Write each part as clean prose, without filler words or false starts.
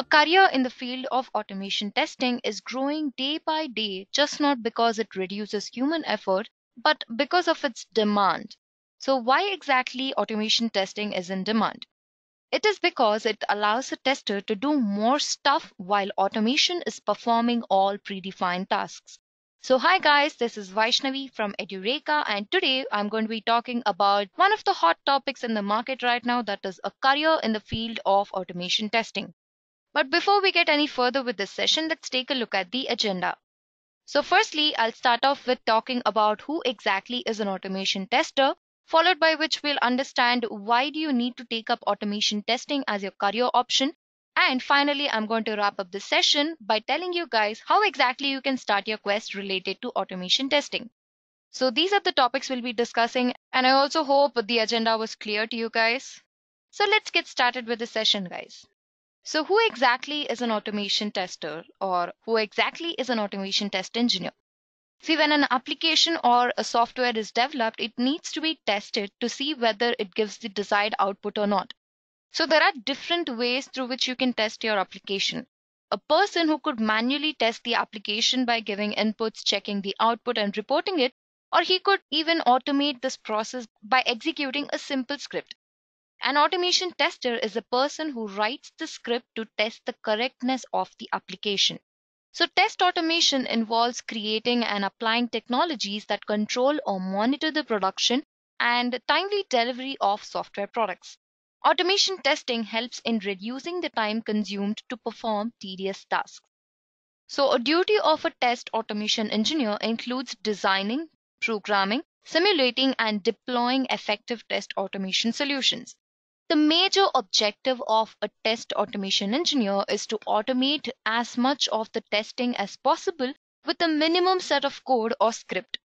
A career in the field of automation testing is growing day by day, just not because it reduces human effort, but because of its demand. So why exactly automation testing is in demand? It is because it allows a tester to do more stuff while automation is performing all predefined tasks. So hi guys, this is Vaishnavi from Edureka, and today I'm going to be talking about one of the hot topics in the market right now, that is a career in the field of automation testing. But before we get any further with this session, let's take a look at the agenda. So firstly, I'll start off with talking about who exactly is an automation tester, followed by which we'll understand why do you need to take up automation testing as your career option. And finally, I'm going to wrap up this session by telling you guys how exactly you can start your quest related to automation testing. So these are the topics we'll be discussing, and I also hope the agenda was clear to you guys. So let's get started with the session, guys. So who exactly is an automation tester, or who exactly is an automation test engineer? See, when an application or a software is developed, it needs to be tested to see whether it gives the desired output or not. So there are different ways through which you can test your application. A person who could manually test the application by giving inputs, checking the output and reporting it, or he could even automate this process by executing a simple script. An automation tester is a person who writes the script to test the correctness of the application. So test automation involves creating and applying technologies that control or monitor the production and timely delivery of software products. Automation testing helps in reducing the time consumed to perform tedious tasks. So a duty of a test automation engineer includes designing, programming, simulating, and deploying effective test automation solutions. The major objective of a test automation engineer is to automate as much of the testing as possible with a minimum set of code or script.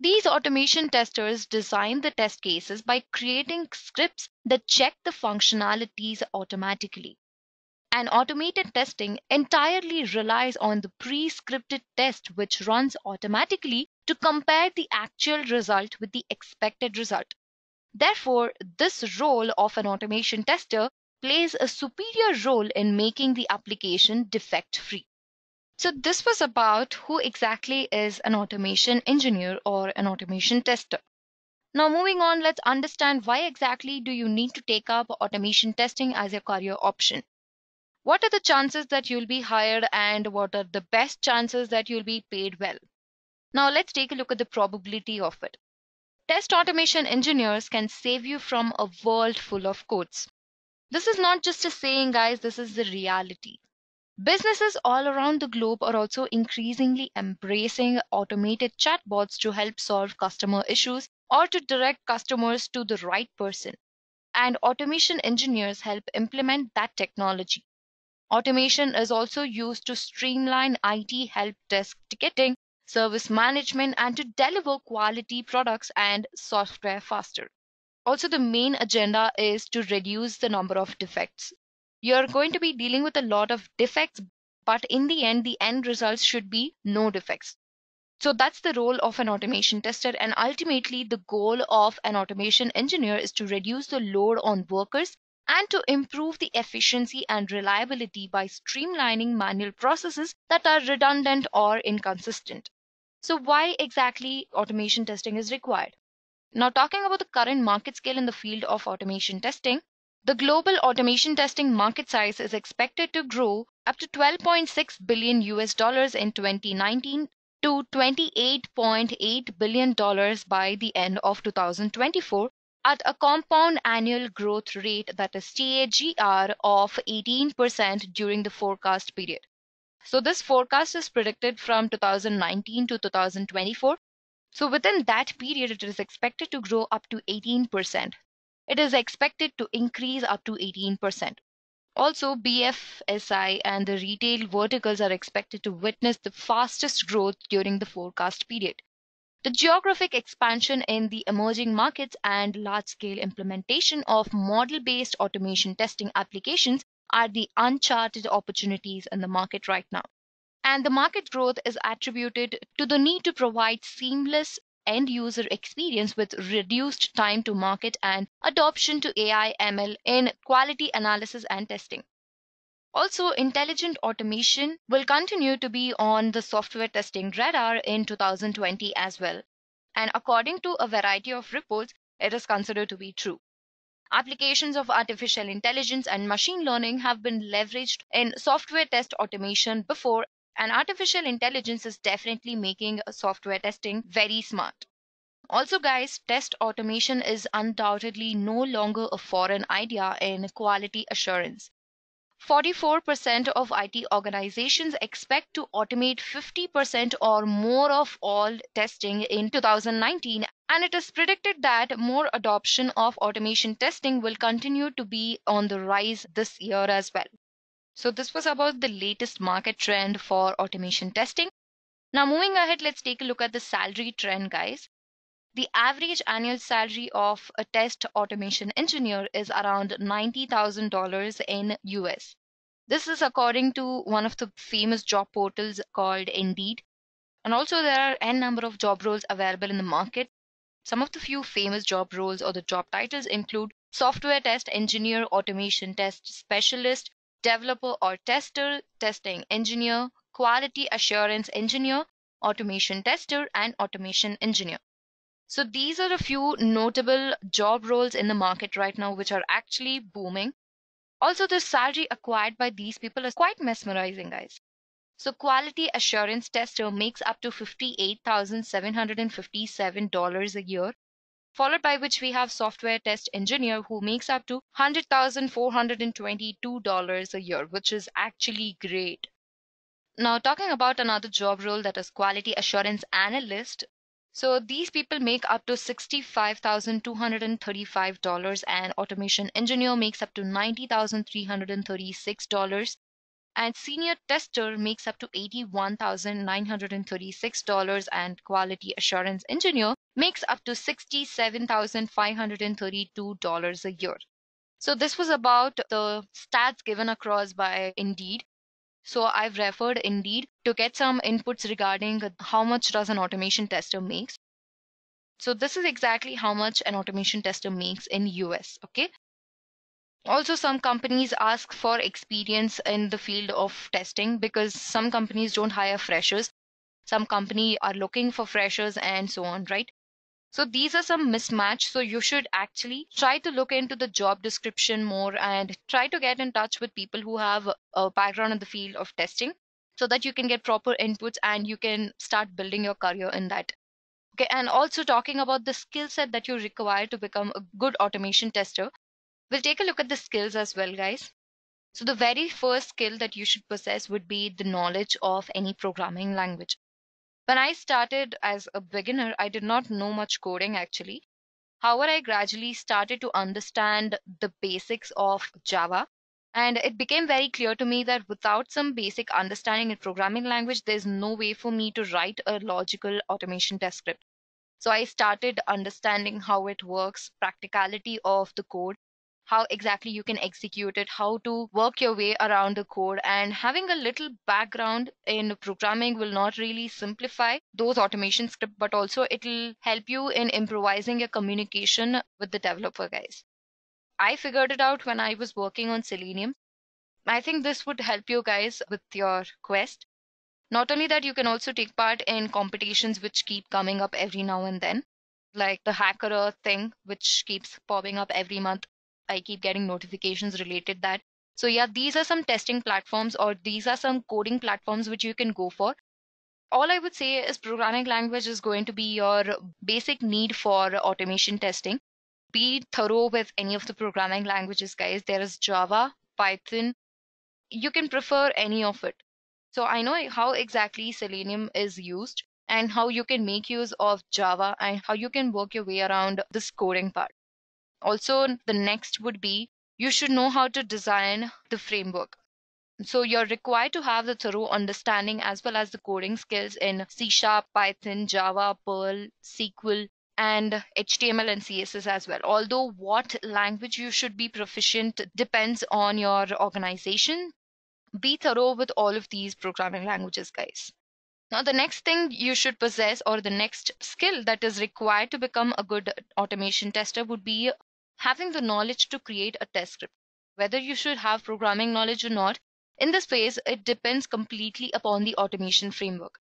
These automation testers design the test cases by creating scripts that check the functionalities automatically. An automated testing entirely relies on the pre-scripted test, which runs automatically to compare the actual result with the expected result. Therefore, this role of an automation tester plays a superior role in making the application defect-free. So this was about who exactly is an automation engineer or an automation tester. Now moving on, let's understand why exactly do you need to take up automation testing as your career option. What are the chances that you'll be hired, and what are the best chances that you'll be paid well? Now let's take a look at the probability of it. Test automation engineers can save you from a world full of codes. This is not just a saying, guys, this is the reality. Businesses all around the globe are also increasingly embracing automated chatbots to help solve customer issues or to direct customers to the right person. And automation engineers help implement that technology. Automation is also used to streamline IT help desk ticketing, service management, and to deliver quality products and software faster. Also, the main agenda is to reduce the number of defects. You're going to be dealing with a lot of defects, but in the end results should be no defects. So that's the role of an automation tester, and ultimately the goal of an automation engineer is to reduce the load on workers and to improve the efficiency and reliability by streamlining manual processes that are redundant or inconsistent. So why exactly automation testing is required? Now, talking about the current market scale in the field of automation testing, the global automation testing market size is expected to grow up to $12.6 billion in 2019 to $28.8 billion by the end of 2024 at a compound annual growth rate, that is CAGR, of 18% during the forecast period. So this forecast is predicted from 2019 to 2024. So within that period, it is expected to grow up to 18%. It is expected to increase up to 18%. Also, BFSI and the retail verticals are expected to witness the fastest growth during the forecast period. The geographic expansion in the emerging markets and large-scale implementation of model-based automation testing applications are the uncharted opportunities in the market right now. And the market growth is attributed to the need to provide seamless end-user experience with reduced time to market and adoption to AI ML in quality analysis and testing. Also, intelligent automation will continue to be on the software testing radar in 2020 as well. And according to a variety of reports, it is considered to be true. Applications of artificial intelligence and machine learning have been leveraged in software test automation before, and artificial intelligence is definitely making software testing very smart. Also, guys, test automation is undoubtedly no longer a foreign idea in quality assurance. 44% of IT organizations expect to automate 50% or more of all testing in 2019, and it is predicted that more adoption of automation testing will continue to be on the rise this year as well. So this was about the latest market trend for automation testing. Now moving ahead, let's take a look at the salary trend, guys. The average annual salary of a test automation engineer is around $90,000 in US. This is according to one of the famous job portals called Indeed. And also there are n number of job roles available in the market. Some of the few famous job roles or the job titles include software test engineer, automation test specialist, developer or tester, testing engineer, quality assurance engineer, automation tester, and automation engineer. So these are a few notable job roles in the market right now which are actually booming. Also, the salary acquired by these people is quite mesmerizing, guys. So quality assurance tester makes up to $58,757 a year, followed by which we have software test engineer who makes up to $100,422 a year, which is actually great. Now talking about another job role, that is quality assurance analyst. So these people make up to $65,235, and automation engineer makes up to $90,336, and senior tester makes up to $81,936, and quality assurance engineer makes up to $67,532 a year. So this was about the stats given across by Indeed. So I've referred Indeed to get some inputs regarding how much does an automation tester makes. So this is exactly how much an automation tester makes in US, okay? Also, some companies ask for experience in the field of testing because some companies don't hire freshers. Some companies are looking for freshers and so on, right? So these are some mismatch. So you should actually try to look into the job description more and try to get in touch with people who have a background in the field of testing so that you can get proper inputs and you can start building your career in that. Okay, and also talking about the skill set that you require to become a good automation tester, we'll take a look at the skills as well, guys. So the very first skill that you should possess would be the knowledge of any programming language. When I started as a beginner, I did not know much coding actually. However, I gradually started to understand the basics of Java, and it became very clear to me that without some basic understanding in programming language, there's no way for me to write a logical automation test script. So I started understanding how it works, practicality of the code, how exactly you can execute it, how to work your way around the code, and having a little background in programming will not really simplify those automation scripts, but also it will help you in improvising your communication with the developer, guys. I figured it out when I was working on Selenium. I think this would help you guys with your quest. Not only that, you can also take part in competitions which keep coming up every now and then, like the Hacker Earth thing, which keeps popping up every month. I keep getting notifications related that. So yeah, these are some testing platforms or these are some coding platforms which you can go for. All I would say is programming language is going to be your basic need for automation testing. Be thorough with any of the programming languages, guys. There is Java, Python. You can prefer any of it. So I know how exactly Selenium is used and how you can make use of Java and how you can work your way around this coding part. Also, the next would be you should know how to design the framework. So you're required to have the thorough understanding as well as the coding skills in C-Sharp, Python, Java, Perl, SQL, and HTML and CSS as well. Although what language you should be proficient depends on your organization. Be thorough with all of these programming languages, guys. Now, the next thing you should possess or the next skill that is required to become a good automation tester would be having the knowledge to create a test script. Whether you should have programming knowledge or not, In this phase, it depends completely upon the automation framework.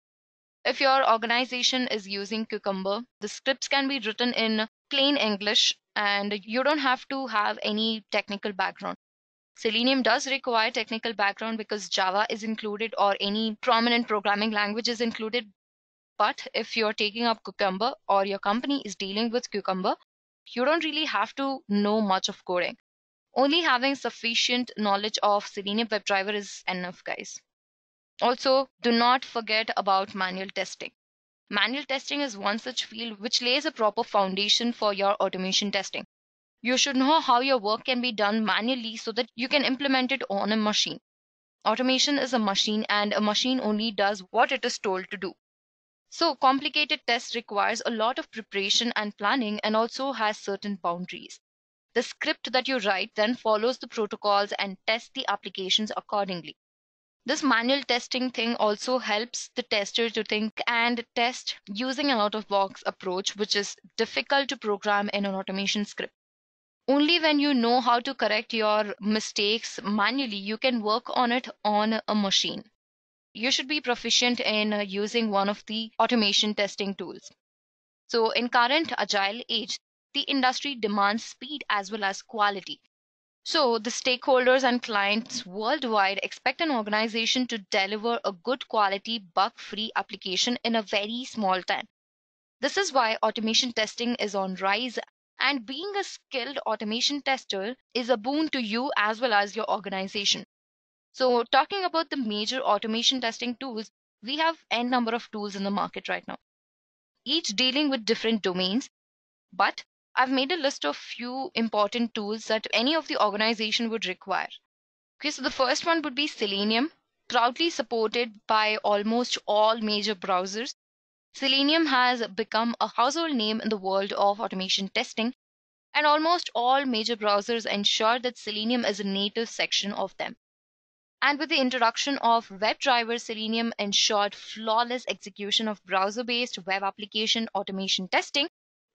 If your organization is using Cucumber, the scripts can be written in plain English and you don't have to have any technical background. Selenium does require technical background because Java is included or any prominent programming language is included. But if you're taking up Cucumber or your company is dealing with Cucumber, you don't really have to know much of coding. Only having sufficient knowledge of Selenium WebDriver is enough, guys. Also, do not forget about manual testing. Manual testing is one such field which lays a proper foundation for your automation testing. You should know how your work can be done manually so that you can implement it on a machine. Automation is a machine, and a machine only does what it is told to do. So, complicated tests requires a lot of preparation and planning and also has certain boundaries. The script that you write then follows the protocols and tests the applications accordingly. This manual testing thing also helps the tester to think and test using an out-of-box approach, which is difficult to program in an automation script. Only when you know how to correct your mistakes manually, you can work on it on a machine. You should be proficient in using one of the automation testing tools. So in current agile age, the industry demands speed as well as quality. So the stakeholders and clients worldwide expect an organization to deliver a good quality, bug-free application in a very small time. This is why automation testing is on rise, and being a skilled automation tester is a boon to you as well as your organization. So talking about the major automation testing tools, we have n number of tools in the market right now, each dealing with different domains, but I've made a list of few important tools that any of the organization would require. Okay, so the first one would be Selenium, proudly supported by almost all major browsers. Selenium has become a household name in the world of automation testing, and almost all major browsers ensure that Selenium is a native section of them. And with the introduction of WebDriver, Selenium ensured flawless execution of browser-based web application automation testing.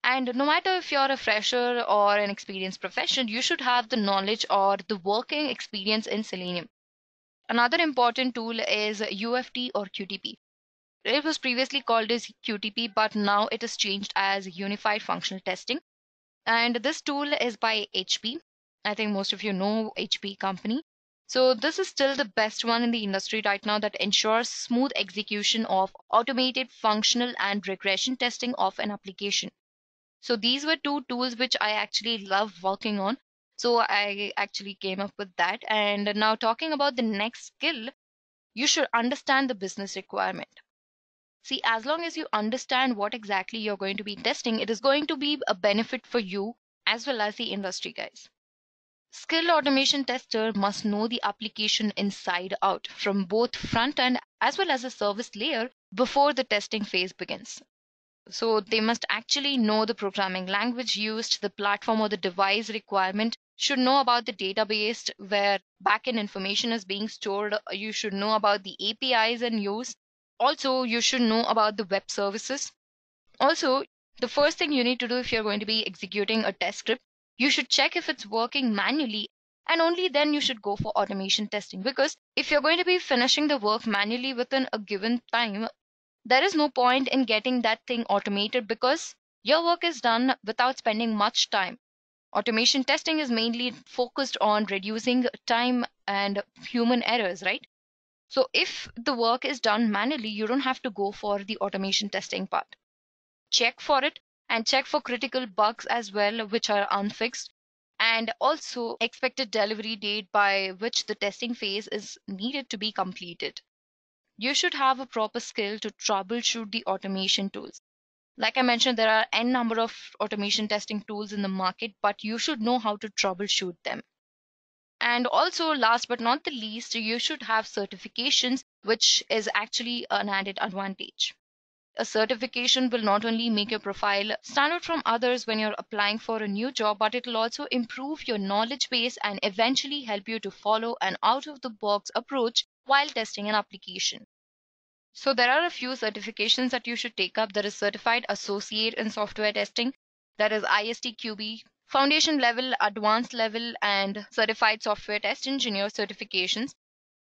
And no matter if you're a fresher or an experienced professional, you should have the knowledge or the working experience in Selenium. Another important tool is UFT or QTP. It was previously called as QTP, but now it is changed as Unified Functional Testing. And this tool is by HP. I think most of you know HP company. So this is still the best one in the industry right now that ensures smooth execution of automated functional and regression testing of an application. So these were two tools which I actually love working on. So I actually came up with that. And now talking about the next skill, you should understand the business requirement. See, as long as you understand what exactly you're going to be testing, it is going to be a benefit for you as well as the industry, guys. Skilled automation tester must know the application inside out from both front end as well as the service layer before the testing phase begins. So they must actually know the programming language used, the platform or the device requirement, should know about the database where backend information is being stored. You should know about the APIs in use. Also, you should know about the web services. Also, the first thing you need to do if you're going to be executing a test script, you should check if it's working manually, and only then you should go for automation testing, because if you're going to be finishing the work manually within a given time, there is no point in getting that thing automated because your work is done without spending much time. Automation testing is mainly focused on reducing time and human errors, right? So if the work is done manually, you don't have to go for the automation testing part. Check for it and check for critical bugs as well, which are unfixed, and also expected delivery date by which the testing phase is needed to be completed. You should have a proper skill to troubleshoot the automation tools. Like I mentioned, there are n number of automation testing tools in the market, but you should know how to troubleshoot them. And also, last but not the least, you should have certifications, which is actually an added advantage. A certification will not only make your profile stand out from others when you're applying for a new job, but it will also improve your knowledge base and eventually help you to follow an out-of-the-box approach while testing an application. So there are a few certifications that you should take up. There is Certified Associate in Software Testing. There is ISTQB, Foundation Level, Advanced Level, and Certified Software Test Engineer certifications.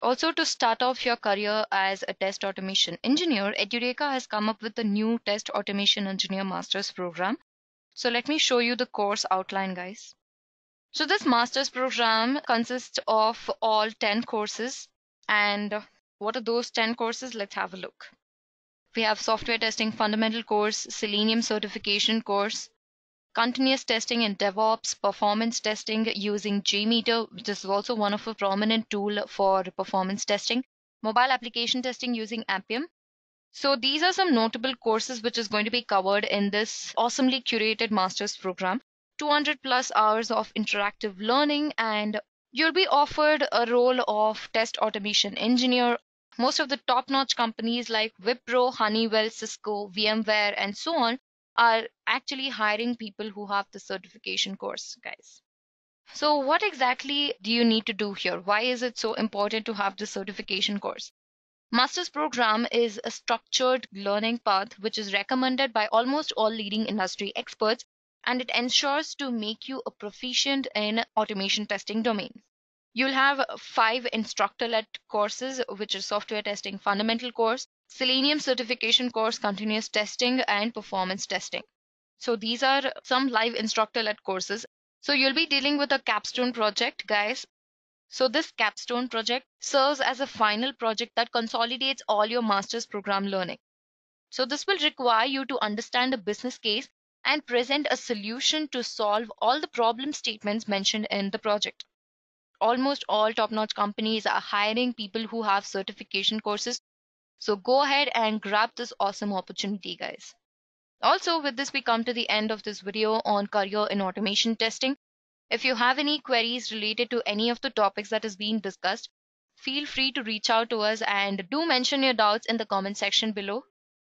Also, to start off your career as a test automation engineer, Edureka has come up with the new Test Automation Engineer Master's program. So let me show you the course outline, guys. So this master's program consists of all 10 courses. And what are those 10 courses? Let's have a look. We have software testing fundamental course, Selenium certification course, continuous testing in DevOps, performance testing using JMeter, which is also one of a prominent tool for performance testing, mobile application testing using Appium. So these are some notable courses which is going to be covered in this awesomely curated master's program. 200 plus hours of interactive learning, and you'll be offered a role of test automation engineer. Most of the top-notch companies like Wipro, Honeywell, Cisco, VMware, and so on are actually hiring people who have the certification course, guys. So what exactly do you need to do here? Why is it so important to have the certification course? Master's program is a structured learning path which is recommended by almost all leading industry experts, and it ensures to make you a proficient in automation testing domain. You'll have 5 instructor-led courses, which is software testing fundamental course, Selenium certification course, continuous testing, and performance testing. So these are some live instructor-led courses. So you'll be dealing with a capstone project, guys. So this capstone project serves as a final project that consolidates all your master's program learning. So this will require you to understand the business case and present a solution to solve all the problem statements mentioned in the project. Almost all top-notch companies are hiring people who have certification courses. So go ahead and grab this awesome opportunity, guys. Also, with this, we come to the end of this video on career in automation testing. If you have any queries related to any of the topics that is being discussed, feel free to reach out to us and do mention your doubts in the comment section below.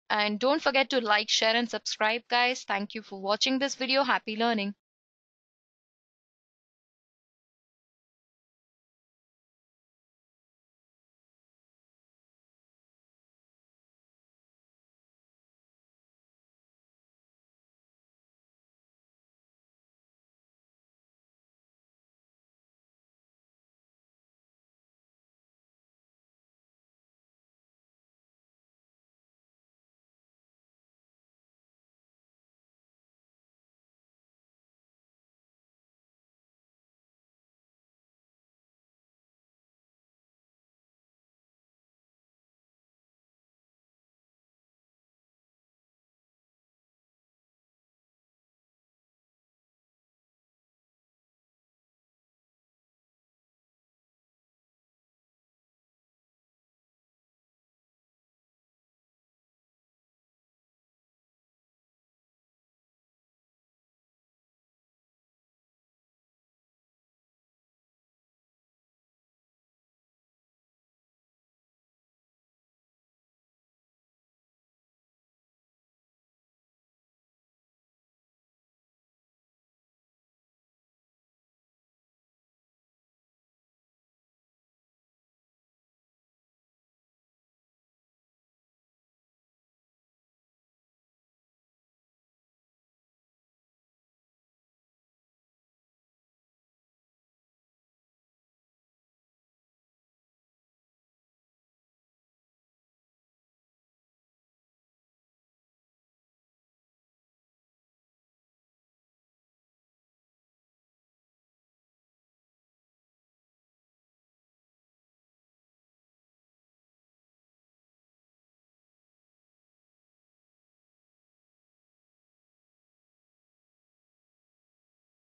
And don't forget to like, share, and subscribe, guys. Thank you for watching this video. Happy learning.